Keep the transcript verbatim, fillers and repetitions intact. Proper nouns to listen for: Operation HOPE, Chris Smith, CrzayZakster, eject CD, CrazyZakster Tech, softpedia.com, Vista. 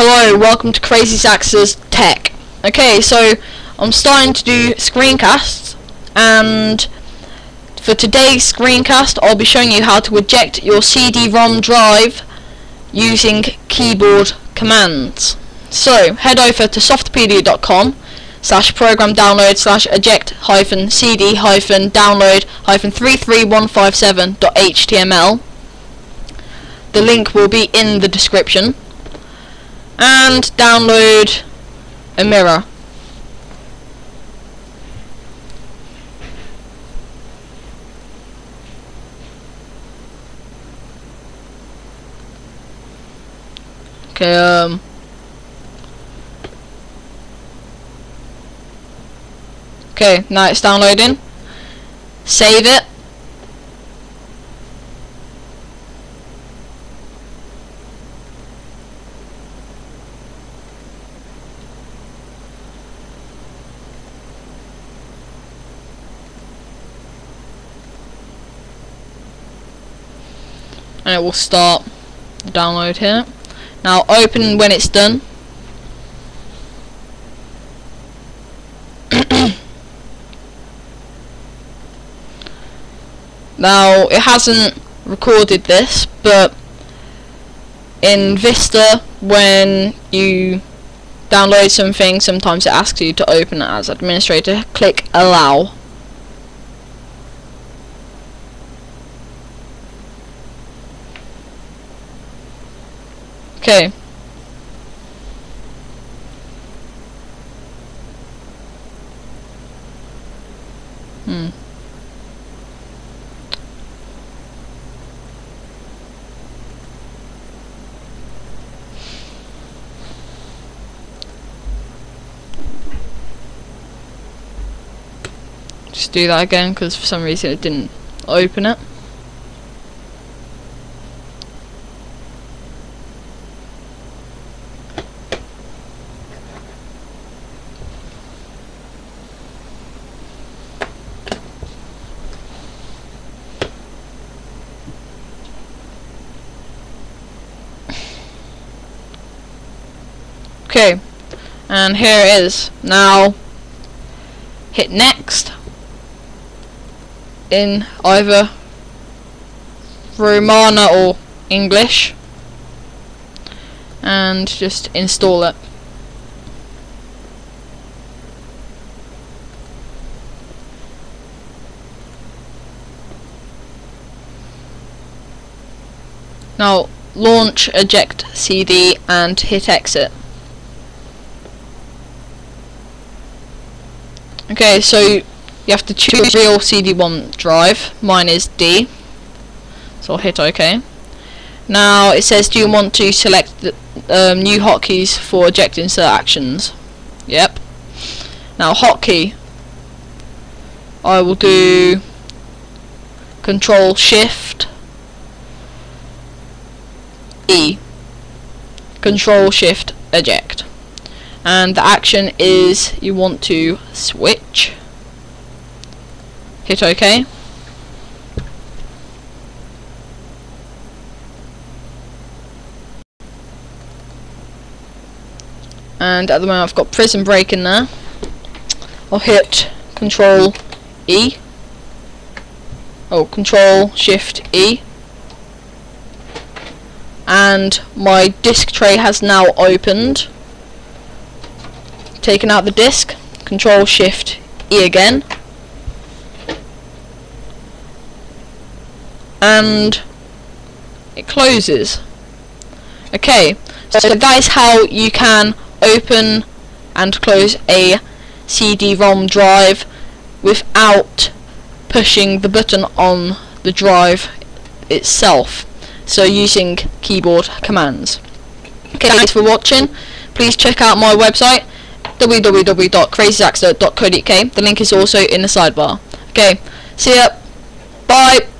Hello, welcome to CrazyZakster Tech. Okay, so I'm starting to do screencasts, and for today's screencast I'll be showing you how to eject your C D ROM drive using keyboard commands. So head over to softpedia.com slash program download slash eject hyphen cd hyphen download hyphen three three one five seven dot h t m l. The link will be in the description. And download a mirror. Okay, um Okay, now it's downloading. Save it. And it will start the download here. Now open when it's done. Now it hasn't recorded this, but in Vista when you download something sometimes it asks you to open it as administrator. Click allow. Okay. Hmm. Just do that again because for some reason it didn't open it. Okay, and here it is. Now hit next in either Romana or English and just install it. Now launch eject C D and hit exit. Okay, so you have to choose a real C D ROM drive. Mine is D, so I'll hit OK. Now it says, do you want to select the, um, new hotkeys for eject insert actions? Yep. Now hotkey, I will do Control Shift E, Control Shift Eject. And the action is you want to switch. Hit OK. And at the moment I've got Prison Break in there. I'll hit Control E. Oh, Control Shift E. And my disk tray has now opened. Taking out the disk, Control Shift E again, and it closes. Okay, so that is how you can open and close a C D ROM drive without pushing the button on the drive itself, so using keyboard commands. Okay, thanks for watching. Please check out my website w w w dot crazy zakster dot co dot u k. The link is also in the sidebar. Okay, see ya. Bye.